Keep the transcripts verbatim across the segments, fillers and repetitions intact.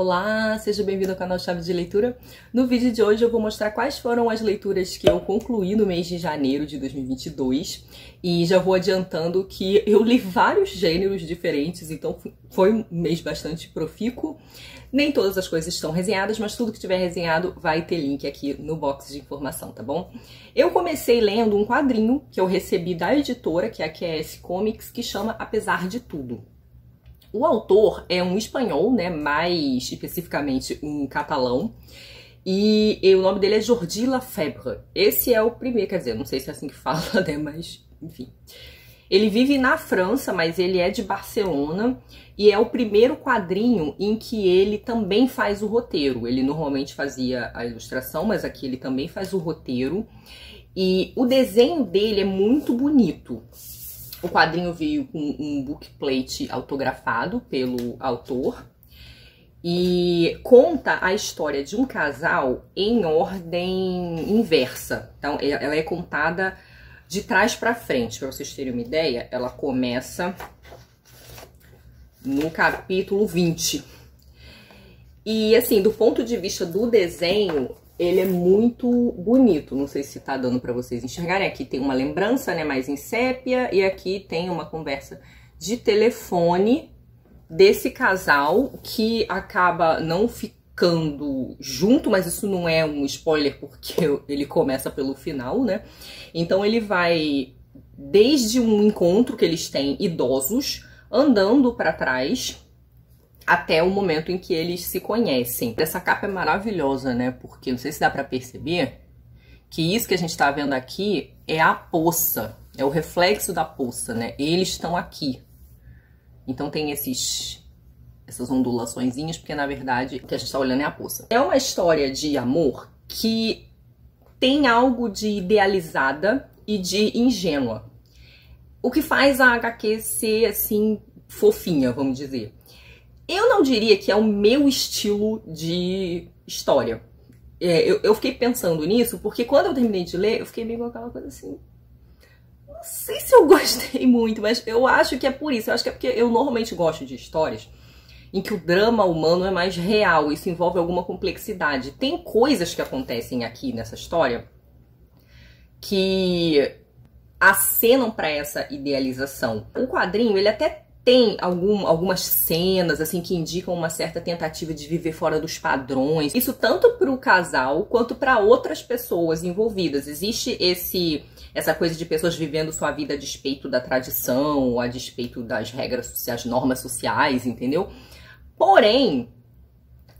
Olá, seja bem-vindo ao canal Chave de Leitura. No vídeo de hoje eu vou mostrar quais foram as leituras que eu concluí no mês de janeiro de dois mil e vinte e dois e já vou adiantando que eu li vários gêneros diferentes, então foi um mês bastante profícuo. Nem todas as coisas estão resenhadas, mas tudo que tiver resenhado vai ter link aqui no box de informação, tá bom? Eu comecei lendo um quadrinho que eu recebi da editora, que é a Q S Comics, que chama Apesar de Tudo. O autor é um espanhol, né, mais especificamente um catalão, e, e o nome dele é Jordi Lafebre. Esse é o primeiro, quer dizer, não sei se é assim que fala, né, mas enfim. Ele vive na França, mas ele é de Barcelona, e é o primeiro quadrinho em que ele também faz o roteiro. Ele normalmente fazia a ilustração, mas aqui ele também faz o roteiro, e o desenho dele é muito bonito. O quadrinho veio com um bookplate autografado pelo autor e conta a história de um casal em ordem inversa. Então, ela é contada de trás para frente. Para vocês terem uma ideia, ela começa no capítulo vinte. E, assim, do ponto de vista do desenho, ele é muito bonito, não sei se tá dando pra vocês enxergarem. Aqui tem uma lembrança, né, mais em sépia, e aqui tem uma conversa de telefone desse casal que acaba não ficando junto, mas isso não é um spoiler porque ele começa pelo final, né? Então ele vai desde um encontro que eles têm idosos, andando pra trás, até o momento em que eles se conhecem. Essa capa é maravilhosa, né? Porque, não sei se dá pra perceber, que isso que a gente tá vendo aqui é a poça, é o reflexo da poça, né? Eles estão aqui. Então tem esses, essas ondulaçõezinhas, porque na verdade o que a gente tá olhando é a poça. É uma história de amor que tem algo de idealizada e de ingênua. O que faz a agá quê ser, assim, fofinha, vamos dizer. Eu não diria que é o meu estilo de história. É, eu, eu fiquei pensando nisso, porque quando eu terminei de ler, eu fiquei meio com aquela coisa assim... Não sei se eu gostei muito, mas eu acho que é por isso. Eu acho que é porque eu normalmente gosto de histórias em que o drama humano é mais real. Isso envolve alguma complexidade. Tem coisas que acontecem aqui nessa história que acenam para essa idealização. O quadrinho, ele até... Tem algum, algumas cenas, assim, que indicam uma certa tentativa de viver fora dos padrões. Isso tanto para o casal quanto para outras pessoas envolvidas. Existe esse, essa coisa de pessoas vivendo sua vida a despeito da tradição, a despeito das regras sociais, normas sociais, entendeu? Porém,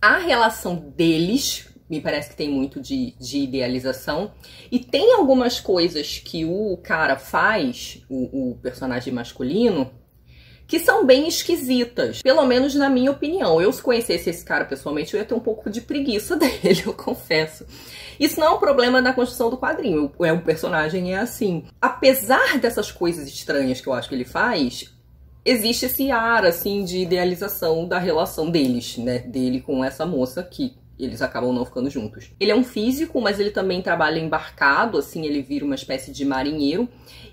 a relação deles, me parece que tem muito de, de idealização. E tem algumas coisas que o cara faz, o, o personagem masculino, que são bem esquisitas, pelo menos na minha opinião. Eu, se conhecesse esse cara pessoalmente, eu ia ter um pouco de preguiça dele, eu confesso. Isso não é um problema da construção do quadrinho, o, é, o personagem é assim. Apesar dessas coisas estranhas que eu acho que ele faz, existe esse ar, assim, de idealização da relação deles, né? Dele com essa moça que eles acabam não ficando juntos. Ele é um físico, mas ele também trabalha embarcado, assim, ele vira uma espécie de marinheiro.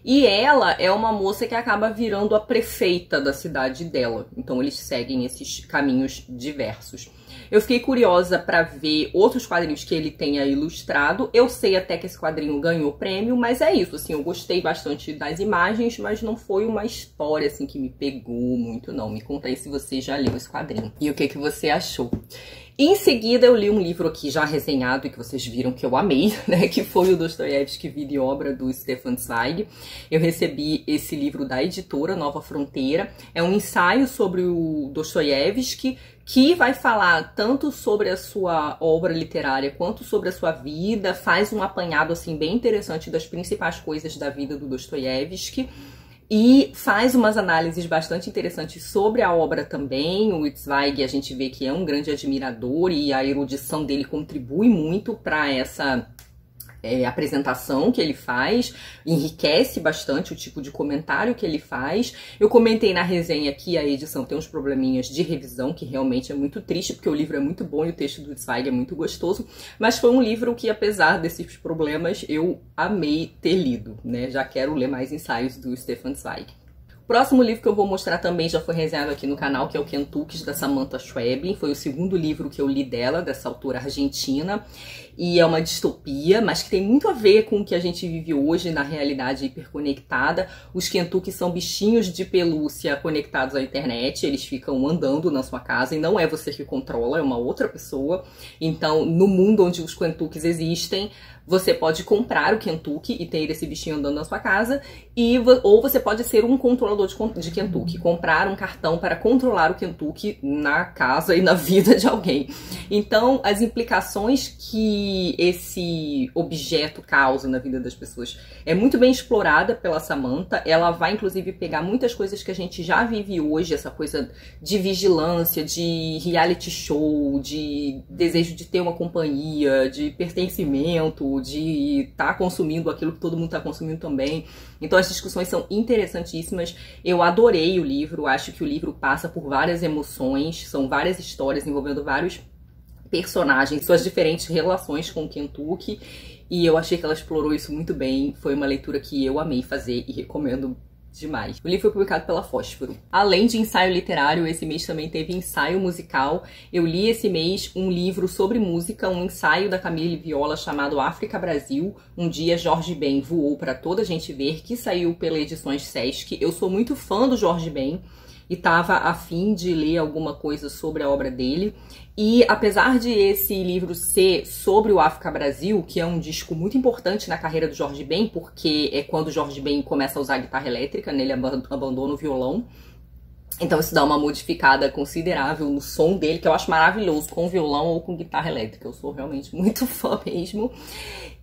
E ela é uma moça que acaba virando a prefeita da cidade dela. Então eles seguem esses caminhos diversos. Eu fiquei curiosa para ver outros quadrinhos que ele tenha ilustrado. Eu sei até que esse quadrinho ganhou prêmio, mas é isso, assim, eu gostei bastante das imagens, mas não foi uma história, assim, que me pegou muito, não. Me conta aí se você já leu esse quadrinho e o que que você achou. Em seguida, eu li um livro aqui já resenhado e que vocês viram que eu amei, né? Que foi o Dostoiévski, Vida e Obra, do Stefan Zweig. Eu recebi esse livro da editora Nova Fronteira. É um ensaio sobre o Dostoiévski, que vai falar tanto sobre a sua obra literária quanto sobre a sua vida. Faz um apanhado, assim, bem interessante das principais coisas da vida do Dostoiévski. E faz umas análises bastante interessantes sobre a obra também. O Zweig, a gente vê que é um grande admirador e a erudição dele contribui muito para essa é, apresentação que ele faz. Enriquece bastante o tipo de comentário que ele faz. Eu comentei na resenha que a edição tem uns probleminhas de revisão, que realmente é muito triste, porque o livro é muito bom e o texto do Zweig é muito gostoso. Mas foi um livro que, apesar desses problemas, eu amei ter lido, né? Já quero ler mais ensaios do Stefan Zweig. Próximo livro que eu vou mostrar também já foi resenhado aqui no canal, que é o Kentukis, da Samanta Schweblin. Foi o segundo livro que eu li dela, dessa autora argentina. E é uma distopia, mas que tem muito a ver com o que a gente vive hoje na realidade hiperconectada. Os Kentukis são bichinhos de pelúcia conectados à internet. Eles ficam andando na sua casa e não é você que controla, é uma outra pessoa. Então, no mundo onde os Kentukis existem, você pode comprar o Kentuki e ter esse bichinho andando na sua casa, e, ou você pode ser um controlador de, de Kentuki, comprar um cartão para controlar o Kentuki na casa e na vida de alguém. Então, as implicações que esse objeto causa na vida das pessoas é muito bem explorada pela Samanta. Ela vai, inclusive, pegar muitas coisas que a gente já vive hoje, essa coisa de vigilância, de reality show, de desejo de ter uma companhia, de pertencimento, de estar tá consumindo aquilo que todo mundo está consumindo também. Então as discussões são interessantíssimas. Eu adorei o livro, acho que o livro passa por várias emoções, são várias histórias envolvendo vários personagens, suas diferentes relações com o Kentuki, e eu achei que ela explorou isso muito bem. Foi uma leitura que eu amei fazer e recomendo demais. O livro foi publicado pela Fósforo. Além de ensaio literário, esse mês também teve ensaio musical. Eu li esse mês um livro sobre música, um ensaio da Camille Viola chamado África Brasil, Um Dia Jorge Ben Voou Pra Toda Gente Ver, que saiu pela Edições Sesc. Eu sou muito fã do Jorge Ben e estava a fim de ler alguma coisa sobre a obra dele. E apesar de esse livro ser sobre o África Brasil, que é um disco muito importante na carreira do Jorge Ben, porque é quando o Jorge Ben começa a usar a guitarra elétrica, né? Ele abandona o violão. Então isso dá uma modificada considerável no som dele, que eu acho maravilhoso, com violão ou com guitarra elétrica. Eu sou realmente muito fã mesmo.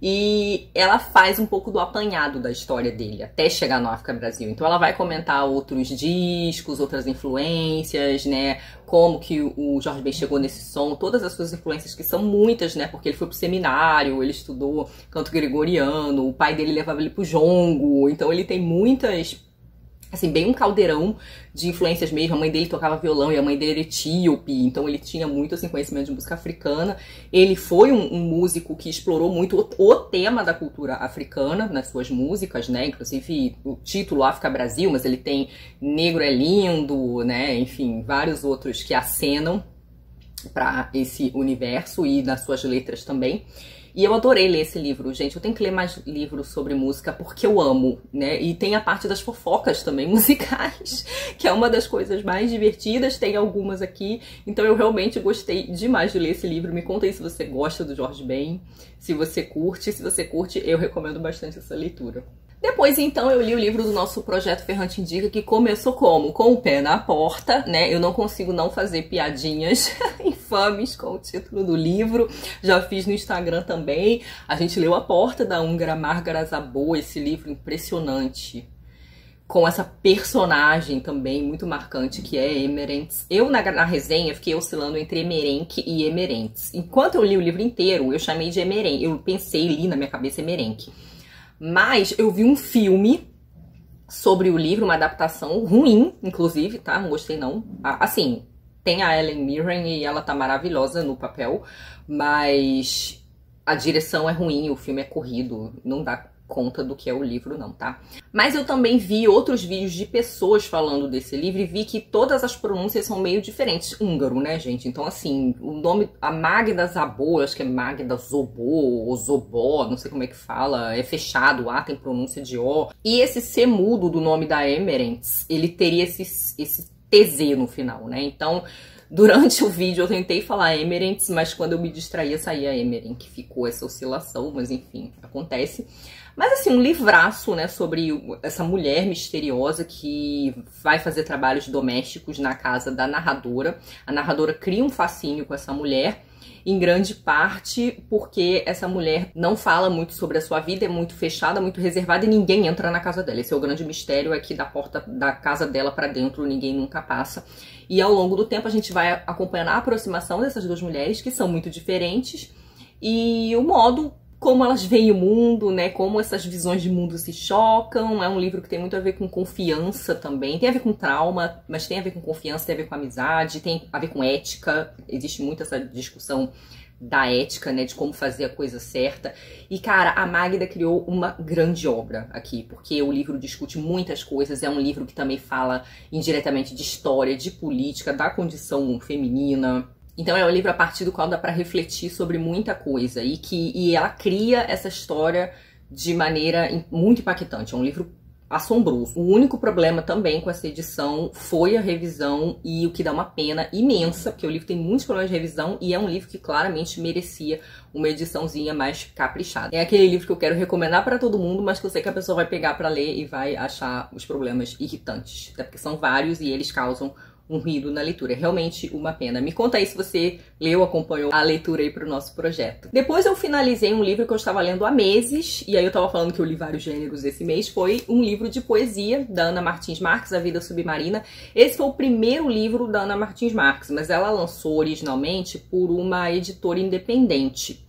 E ela faz um pouco do apanhado da história dele, até chegar no África Brasil. Então ela vai comentar outros discos, outras influências, né? Como que o Jorge Ben chegou nesse som, todas as suas influências, que são muitas, né? Porque ele foi pro seminário, ele estudou canto gregoriano, o pai dele levava ele pro jongo. Então ele tem muitas... assim, bem um caldeirão de influências mesmo. A mãe dele tocava violão e a mãe dele era etíope, então ele tinha muito, assim, conhecimento de música africana. Ele foi um, um músico que explorou muito o, o tema da cultura africana nas suas músicas, né? Inclusive o título África Brasil, mas ele tem Negro é Lindo, né? Enfim, vários outros que acenam para esse universo e nas suas letras também. E eu adorei ler esse livro, gente. Eu tenho que ler mais livros sobre música porque eu amo, né? E tem a parte das fofocas também musicais, que é uma das coisas mais divertidas. Tem algumas aqui. Então eu realmente gostei demais de ler esse livro. Me conta aí se você gosta do Jorge Ben, se você curte. Se você curte, eu recomendo bastante essa leitura. Depois, então, eu li o livro do nosso projeto Ferrante Indica, que começou como? Com o pé na porta, né? Eu não consigo não fazer piadinhas infames com o título do livro. Já fiz no Instagram também. A gente leu A Porta, da húngara Magda Szabó, esse livro impressionante, com essa personagem também muito marcante, que é Emerentes. Eu, na, na resenha, fiquei oscilando entre Emerenque e Emerentes. Enquanto eu li o livro inteiro, eu chamei de Emerenque. Eu pensei, li na minha cabeça Emerenque. Mas eu vi um filme sobre o livro, uma adaptação ruim, inclusive, tá? Não gostei, não. Assim, tem a Ellen Mirren e ela tá maravilhosa no papel, mas a direção é ruim, o filme é corrido, não dá conta do que é o livro, não, tá? Mas eu também vi outros vídeos de pessoas falando desse livro e vi que todas as pronúncias são meio diferentes. Húngaro, né, gente? Então, assim, o nome... A Magda Szabó, acho que é Magda Zobô ou Zobó, não sei como é que fala. É fechado, A tem pronúncia de O. E esse C mudo do nome da Emerentes, ele teria esse, esse T Z no final, né? Então... durante o vídeo eu tentei falar Emerentes, mas quando eu me distraía saía Emeren, que ficou essa oscilação, mas enfim, acontece. Mas assim, um livraço, né, sobre essa mulher misteriosa que vai fazer trabalhos domésticos na casa da narradora. A narradora cria um fascínio com essa mulher, em grande parte porque essa mulher não fala muito sobre a sua vida, é muito fechada, muito reservada e ninguém entra na casa dela. Esse é o grande mistério, é que da porta da casa dela pra dentro ninguém nunca passa. E ao longo do tempo a gente vai acompanhando a aproximação dessas duas mulheres, que são muito diferentes, e o modo como elas veem o mundo, né? Como essas visões de mundo se chocam. É um livro que tem muito a ver com confiança também. Tem a ver com trauma, mas tem a ver com confiança, tem a ver com amizade, tem a ver com ética. Existe muito essa discussão da ética, né? De como fazer a coisa certa. E, cara, a Magda criou uma grande obra aqui, porque o livro discute muitas coisas. É um livro que também fala indiretamente de história, de política, da condição feminina. Então é um livro a partir do qual dá para refletir sobre muita coisa e que e ela cria essa história de maneira muito impactante. É um livro assombroso. O único problema também com essa edição foi a revisão, e o que dá uma pena imensa, porque o livro tem muitos problemas de revisão e é um livro que claramente merecia uma ediçãozinha mais caprichada. É aquele livro que eu quero recomendar para todo mundo, mas que eu sei que a pessoa vai pegar para ler e vai achar os problemas irritantes, até porque são vários e eles causam um ruído na leitura. É realmente uma pena. Me conta aí se você leu, acompanhou a leitura aí pro nosso projeto. Depois eu finalizei um livro que eu estava lendo há meses, e aí eu estava falando que eu li vários gêneros esse mês, foi um livro de poesia da Ana Martins Marques, A Vida Submarina. Esse foi o primeiro livro da Ana Martins Marques, mas ela lançou originalmente por uma editora independente.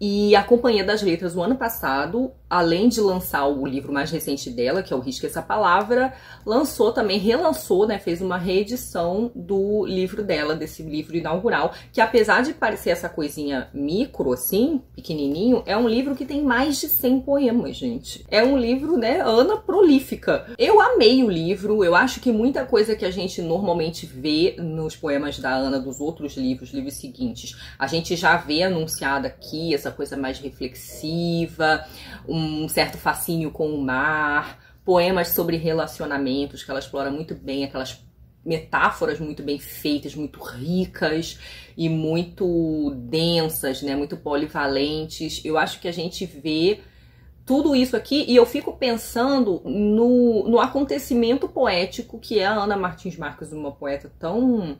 E a Companhia das Letras, no ano passado, além de lançar o livro mais recente dela, que é o Risque Essa Palavra, lançou também, relançou, né, fez uma reedição do livro dela, desse livro inaugural, que apesar de parecer essa coisinha micro, assim, pequenininho, é um livro que tem mais de cem poemas, gente. É um livro, né, Ana prolífica. Eu amei o livro, eu acho que muita coisa que a gente normalmente vê nos poemas da Ana, dos outros livros, livros seguintes, a gente já vê anunciada aqui, essa coisa mais reflexiva, um certo fascínio com o mar, poemas sobre relacionamentos, que ela explora muito bem, aquelas metáforas muito bem feitas, muito ricas e muito densas, né? Muito polivalentes. Eu acho que a gente vê tudo isso aqui e eu fico pensando no, no acontecimento poético que é a Ana Martins Marques, uma poeta tão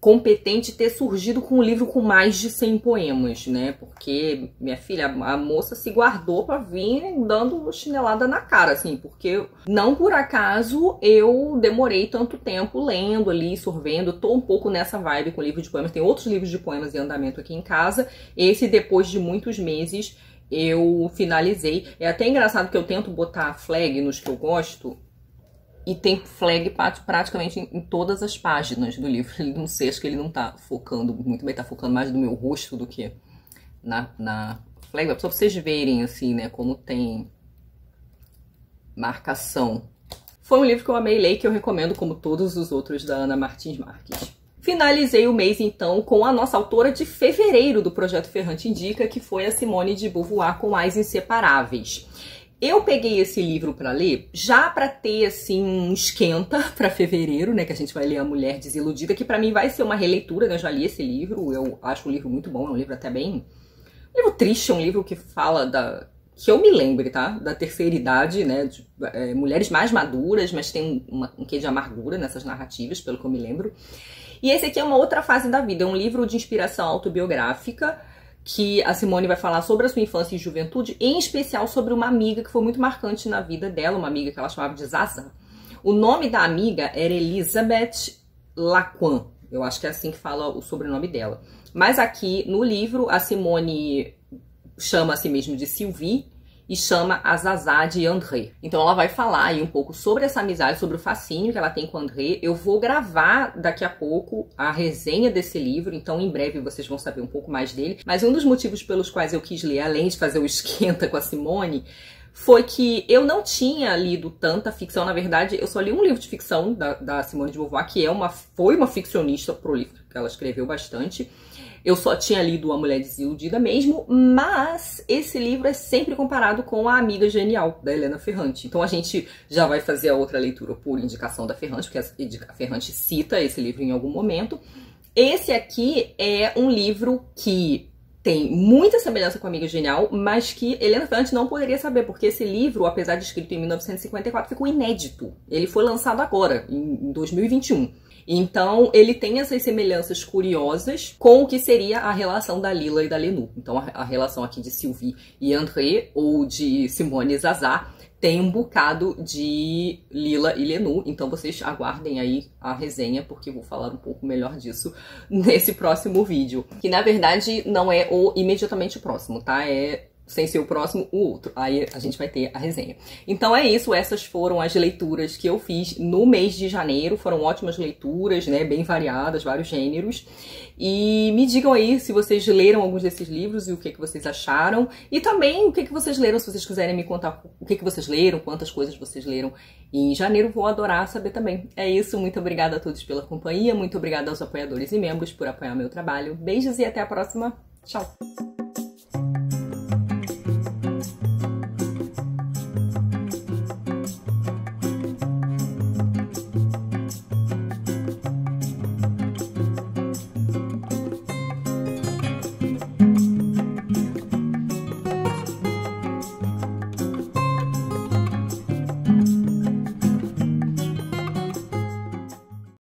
competente, ter surgido com um livro com mais de cem poemas, né? Porque, minha filha, a moça se guardou pra vir dando chinelada na cara, assim, porque não por acaso eu demorei tanto tempo lendo ali, sorvendo. Tô um pouco nessa vibe com livro de poemas, tem outros livros de poemas em andamento aqui em casa. Esse, depois de muitos meses, eu finalizei. É até engraçado que eu tento botar flag nos que eu gosto, e tem flag praticamente em todas as páginas do livro. Não sei, acho que ele não tá focando muito bem, tá focando mais no meu rosto do que na, na flag. Só pra vocês verem, assim, né, como tem marcação. Foi um livro que eu amei ler, que eu recomendo, como todos os outros da Ana Martins Marques. Finalizei o mês, então, com a nossa autora de fevereiro do Projeto Ferrante Indica, que foi a Simone de Beauvoir com As Inseparáveis. Eu peguei esse livro para ler já para ter, assim, um esquenta para fevereiro, né, que a gente vai ler A Mulher Desiludida, que para mim vai ser uma releitura, né, eu já li esse livro, eu acho um livro muito bom, é um livro até bem... um livro triste, é um livro que fala da... que eu me lembre, tá? Da terceira idade, né, de, é, mulheres mais maduras, mas tem uma, um quê de amargura nessas narrativas, pelo que eu me lembro. E esse aqui é uma outra fase da vida, é um livro de inspiração autobiográfica, que a Simone vai falar sobre a sua infância e juventude, em especial sobre uma amiga que foi muito marcante na vida dela, uma amiga que ela chamava de Zaza. O nome da amiga era Elizabeth Lacan, eu acho que é assim que fala o sobrenome dela. Mas aqui no livro a Simone chama a si mesma de Sylvie e chama a Zaza de André. Então ela vai falar aí um pouco sobre essa amizade, sobre o fascínio que ela tem com o André. Eu vou gravar daqui a pouco a resenha desse livro, então em breve vocês vão saber um pouco mais dele. Mas um dos motivos pelos quais eu quis ler, além de fazer o esquenta com a Simone, foi que eu não tinha lido tanta ficção. Na verdade, eu só li um livro de ficção da, da Simone de Beauvoir, que é uma, foi uma ficcionista prolífica, que ela escreveu bastante. Eu só tinha lido A Mulher Desiludida mesmo, mas esse livro é sempre comparado com A Amiga Genial, da Elena Ferrante. Então a gente já vai fazer a outra leitura por indicação da Ferrante, porque a Ferrante cita esse livro em algum momento. Esse aqui é um livro que tem muita semelhança com A Amiga Genial, mas que Elena Ferrante não poderia saber, porque esse livro, apesar de escrito em mil novecentos e cinquenta e quatro, ficou inédito. Ele foi lançado agora, em dois mil e vinte e um. Então, ele tem essas semelhanças curiosas com o que seria a relação da Lila e da Lenu. Então, a, a relação aqui de Sylvie e André, ou de Simone e Zaza, tem um bocado de Lila e Lenu. Então, vocês aguardem aí a resenha, porque eu vou falar um pouco melhor disso nesse próximo vídeo. Que, na verdade, não é o imediatamente próximo, tá? É sem ser o próximo, o outro. Aí a gente vai ter a resenha. Então é isso, essas foram as leituras que eu fiz no mês de janeiro. Foram ótimas leituras, né, bem variadas, vários gêneros. E me digam aí se vocês leram alguns desses livros e o que, que vocês acharam. E também o que, que vocês leram, se vocês quiserem me contar o que, que vocês leram, quantas coisas vocês leram em janeiro. Vou adorar saber também. É isso, muito obrigada a todos pela companhia, muito obrigada aos apoiadores e membros por apoiar meu trabalho. Beijos e até a próxima. Tchau!